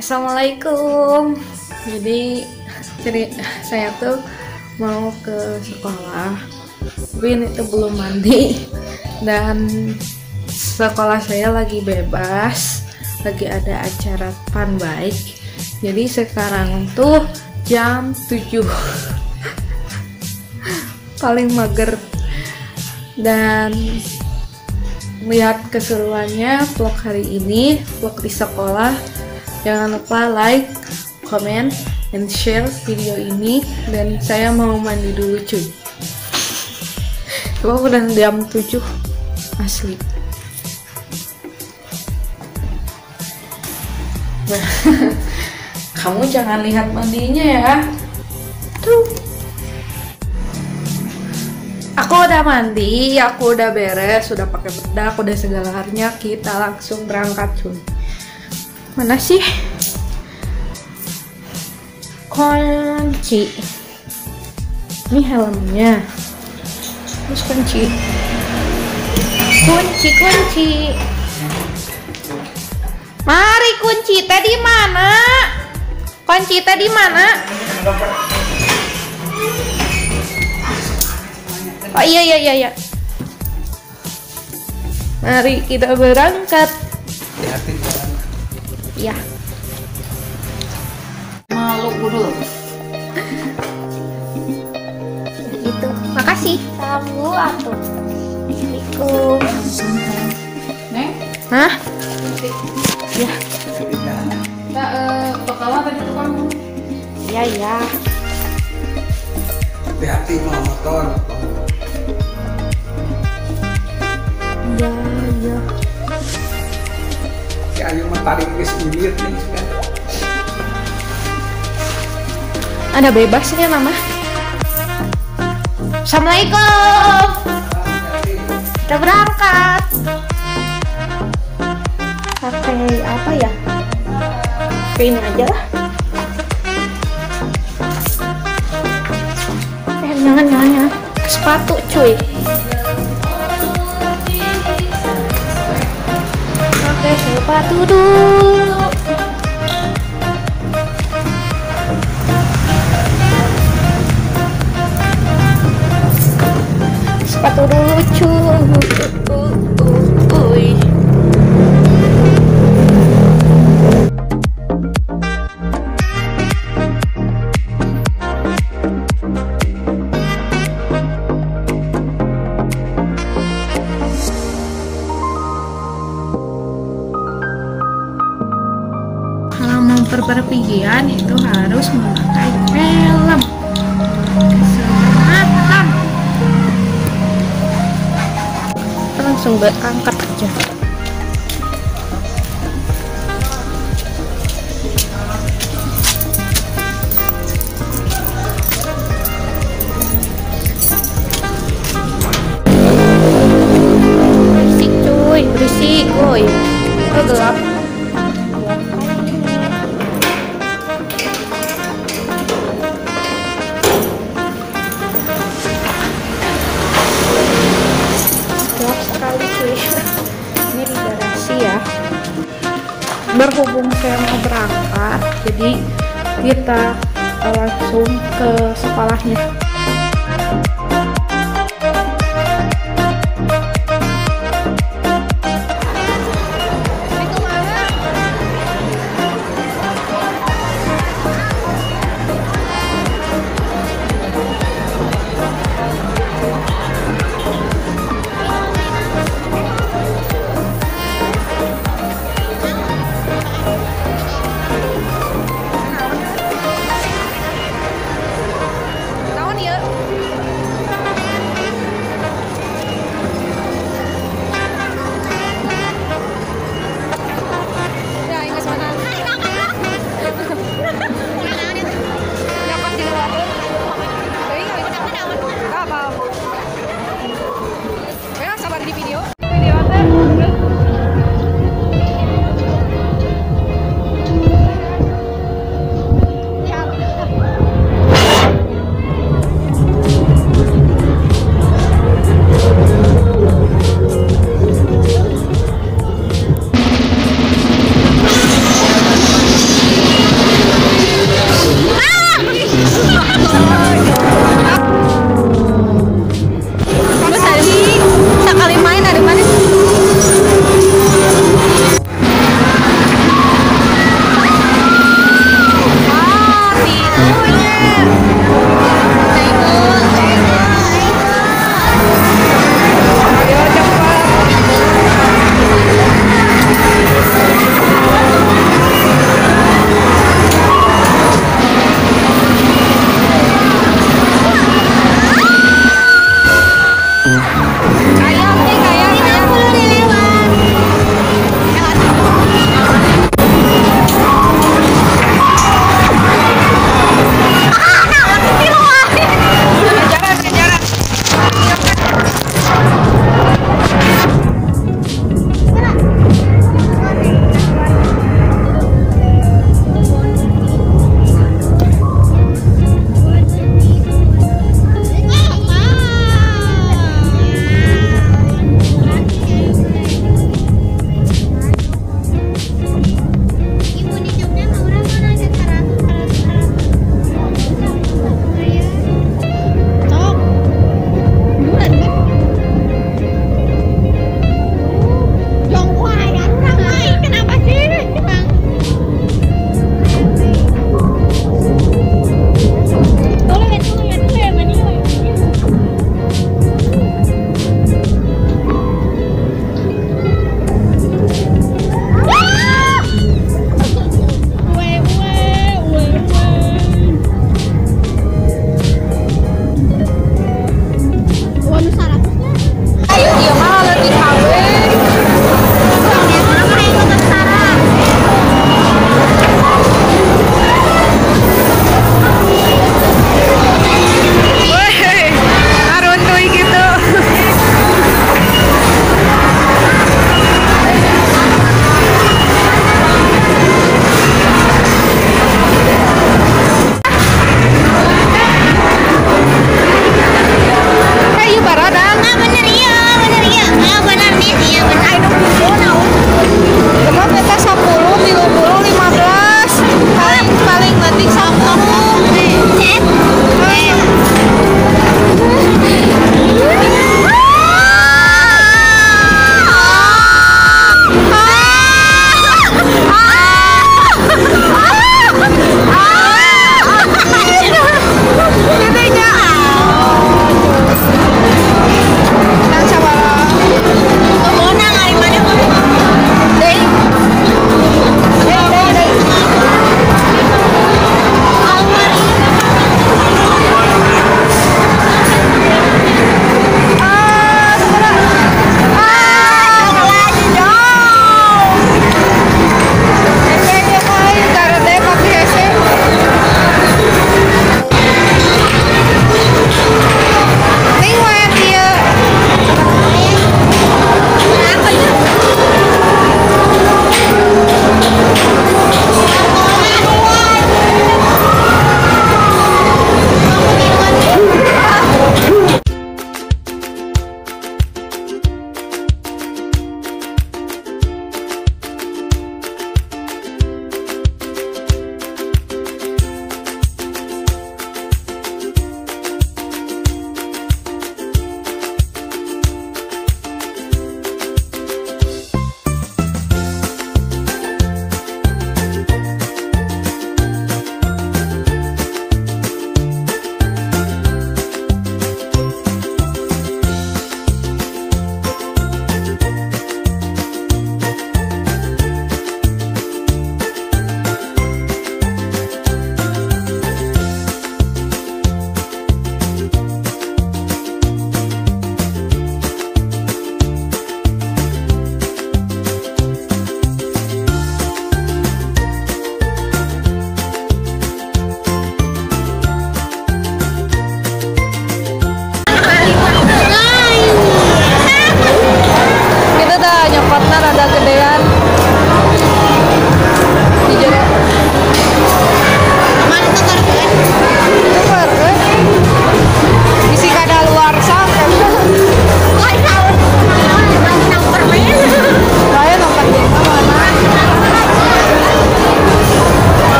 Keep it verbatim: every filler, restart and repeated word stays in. Assalamualaikum. Jadi, jadi saya tuh mau ke sekolah, tapi itu belum mandi dan sekolah saya lagi bebas, lagi ada acara panbaik. Jadi sekarang tuh jam tujuh. Paling mager. Dan lihat keseruannya vlog hari ini, vlog di sekolah. Jangan lupa like, comment, and share video ini. Dan saya mau mandi dulu cuy. Coba udah jam tujuh. Asli. Nah, kamu jangan lihat mandinya ya. Tuh. Aku udah mandi, aku udah beres, sudah pakai bedak, udah segala harnya. Kita langsung berangkat cuy. Mana sih kunci? Ini helmnya. Terus kunci, kunci, kunci. Mari kunci tadi mana? Kunci tadi mana? Oh iya iya iya. Mari kita berangkat. Hati-hati. Ya. Malu dulu. Itu. Makasih. Kamu atuh. Assalamualaikum. Neng. Hah? Ya. Kita eh bakalan tadi tukang. Iya, iya. Hati-hati mau motor. Ya, ya. Ayo matarik ke sini nih. Ada bebasnya mama. Assalamualaikum. Kita berangkat. Pakai apa ya? Pin aja lah. Eh jangan jangan ya. Sepatu cuy. Sepatu dulu. Sepatu dulu cuy. Perpergian itu harus memakai helm. Keselamatan. Langsung berangkat aja. Berisik cuy, berisik cuy. Udah gelap. Berhubung saya mau berangkat, jadi kita langsung ke sekolahnya.